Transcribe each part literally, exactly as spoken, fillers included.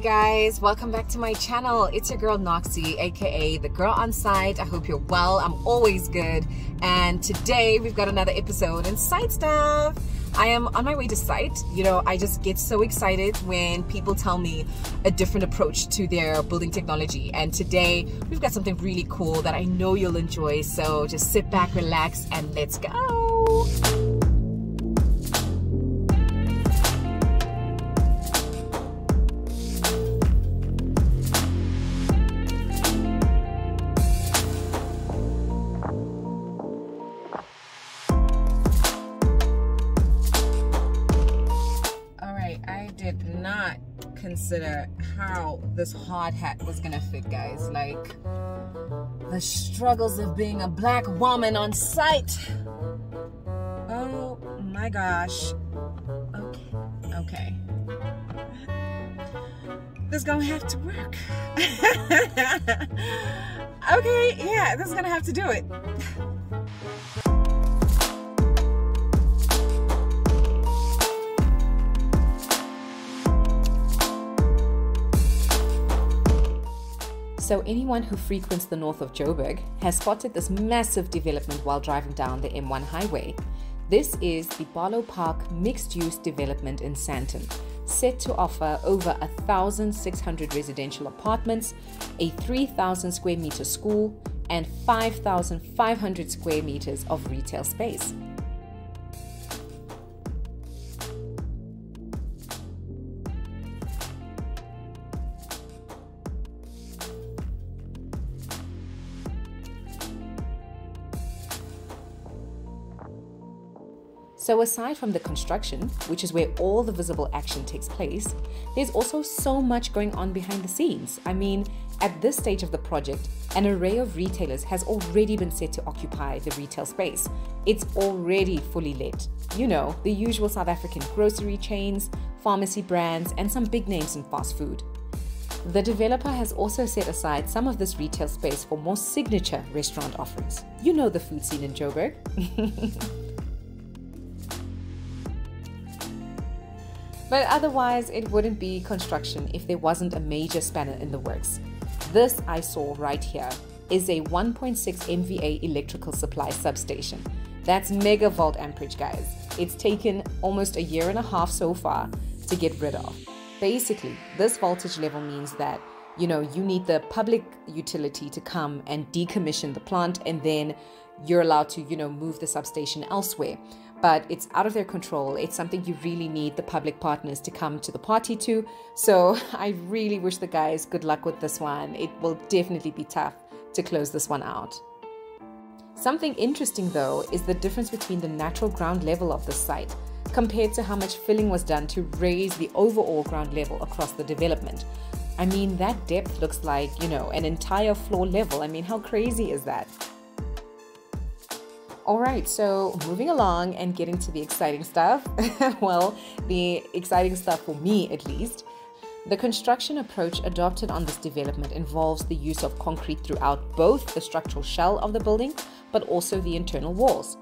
Hey guys, welcome back to my channel. It's your girl Noxie, aka the girl on site. I hope you're well. I'm always good, and today we've got another episode in site stuff. I am on my way to site. You know, I just get so excited when people tell me a different approach to their building technology, and today we've got something really cool that I know you'll enjoy. So just sit back, relax, and let's go. Consider how this hard hat was gonna fit, guys. Like, the struggles of being a black woman on site. Oh my gosh. Okay, okay. This is gonna have to work. Okay, yeah, this is gonna have to do it. So anyone who frequents the north of Joburg has spotted this massive development while driving down the M one highway. This is the Barlow Park mixed-use development in Sandton, set to offer over one thousand six hundred residential apartments, a three thousand square meter school, and five thousand five hundred square meters of retail space. So aside from the construction, which is where all the visible action takes place, there's also so much going on behind the scenes. I mean, at this stage of the project, an array of retailers has already been set to occupy the retail space. It's already fully lit. You know, the usual South African grocery chains, pharmacy brands, and some big names in fast food. The developer has also set aside some of this retail space for more signature restaurant offerings. You know the food scene in Joburg. But otherwise, it wouldn't be construction if there wasn't a major spanner in the works. This I saw right here is a one point six M V A electrical supply substation. That's mega volt amperage, guys. It's taken almost a year and a half so far to get rid of. Basically, this voltage level means that, you know, you need the public utility to come and decommission the plant, and then you're allowed to, you know, move the substation elsewhere. But it's out of their control. It's something you really need the public partners to come to the party to. So I really wish the guys good luck with this one. It will definitely be tough to close this one out. Something interesting though is the difference between the natural ground level of the site compared to how much filling was done to raise the overall ground level across the development. I mean, that depth looks like, you know, an entire floor level. I mean, how crazy is that? All right, so moving along and getting to the exciting stuff. Well, the exciting stuff for me at least. The construction approach adopted on this development involves the use of concrete throughout both the structural shell of the building, but also the internal walls.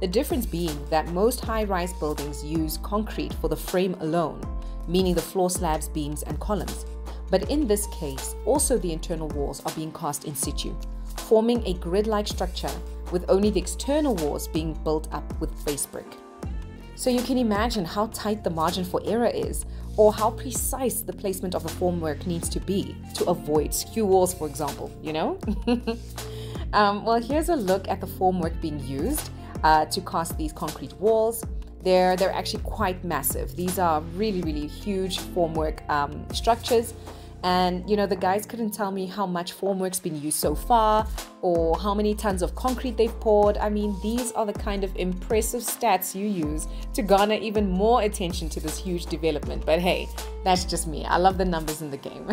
The difference being that most high-rise buildings use concrete for the frame alone, meaning the floor slabs, beams, and columns. But in this case, also the internal walls are being cast in situ, forming a grid-like structure with only the external walls being built up with base brick. So you can imagine how tight the margin for error is, or how precise the placement of the formwork needs to be to avoid skew walls, for example, you know? um, well, here's a look at the formwork being used uh, to cast these concrete walls. They're, they're actually quite massive. These are really, really huge formwork um, structures. And, you know, the guys couldn't tell me how much formwork's been used so far or how many tons of concrete they've poured. I mean, these are the kind of impressive stats you use to garner even more attention to this huge development. But hey, that's just me. I love the numbers in the game.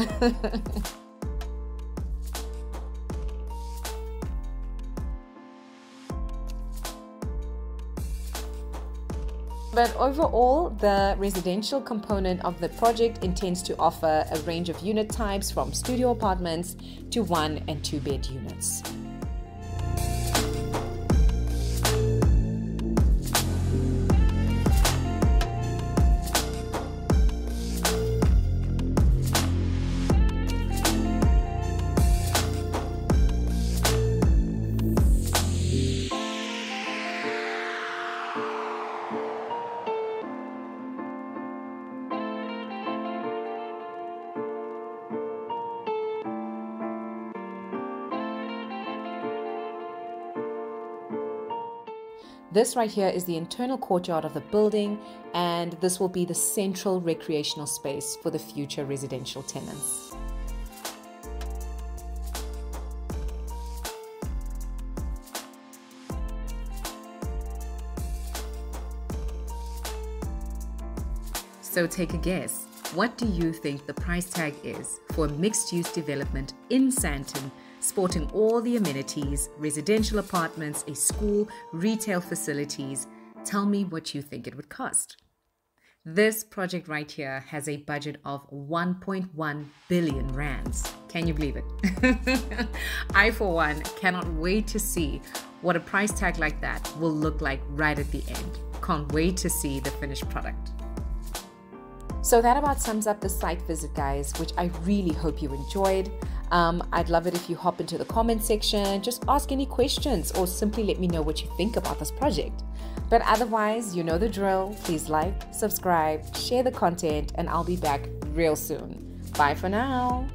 But overall, the residential component of the project intends to offer a range of unit types from studio apartments to one and two bed units. This right here is the internal courtyard of the building, and this will be the central recreational space for the future residential tenants. So take a guess, what do you think the price tag is for a mixed-use development in Sandton, sporting all the amenities, residential apartments, a school, retail facilities? Tell me what you think it would cost. This project right here has a budget of one point one billion rands. Can you believe it? I, for one, cannot wait to see what a price tag like that will look like right at the end. Can't wait to see the finished product. So that about sums up the site visit, guys, which I really hope you enjoyed. Um, I'd love it if you hop into the comment section, just ask any questions, or simply let me know what you think about this project. But otherwise, you know the drill. Please like, subscribe, share the content, and I'll be back real soon. Bye for now.